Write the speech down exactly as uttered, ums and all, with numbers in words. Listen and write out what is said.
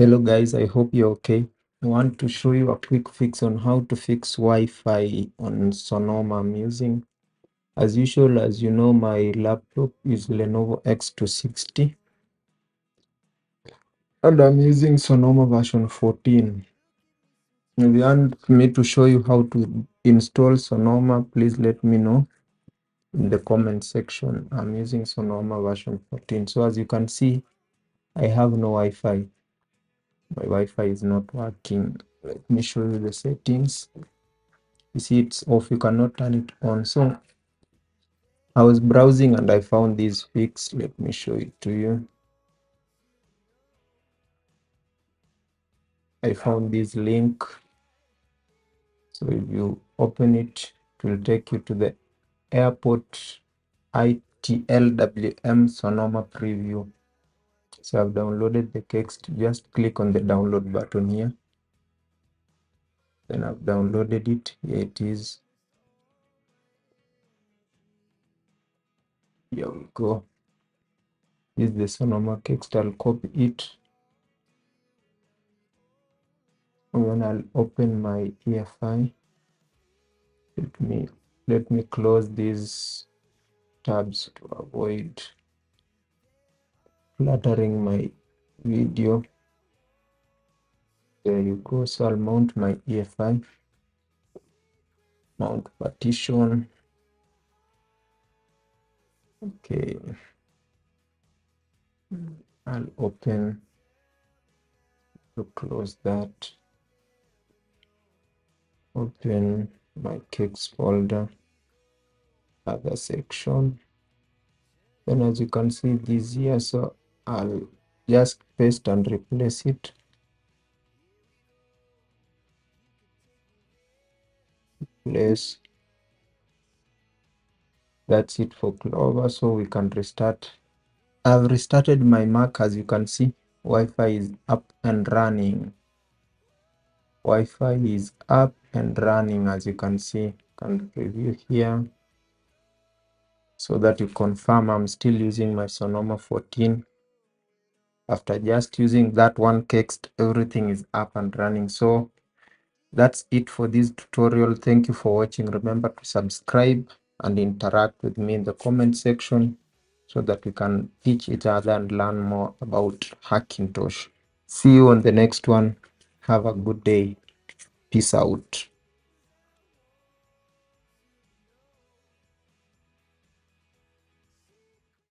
Hello guys, I hope you're okay. I want to show you a quick fix on how to fix Wi-Fi on Sonoma I'm using. As usual, as you know, my laptop is Lenovo X two sixty. And I'm using Sonoma version fourteen. If you want me to show you how to install Sonoma, please let me know in the comment section. I'm using Sonoma version fourteen. So as you can see, I have no Wi-Fi. My Wi-Fi is not working. Let me show you the settings. You see, it's off. You cannot turn it on. So I was browsing and I found this fix. Let me show it to you. I found this link. So if you open it, it will take you to the airport I T L W M Sonoma preview. So I've downloaded the Kexts. Just click on the download button here. Then I've downloaded it. Here it is. Here we go. This is the Sonoma Kexts. I'll copy it. And then I'll open my E F I. Let me let me close these tabs to avoid cluttering my video. There you go. So I'll mount my E F I, mount partition. Okay, I'll open to close that, open my Kexts folder, other section. Then as you can see, this here, so I'll just paste and replace it. Replace. That's it for Clover, so we can restart. I've restarted my Mac. As you can see, Wi-Fi is up and running. Wi-Fi is up and running, as you can see. You can preview here so that you confirm I'm still using my Sonoma fourteen. After just using that one Kexts, everything is up and running. So that's it for this tutorial. Thank you for watching. Remember to subscribe and interact with me in the comment section so that we can teach each other and learn more about Hackintosh. See you on the next one. Have a good day. Peace out.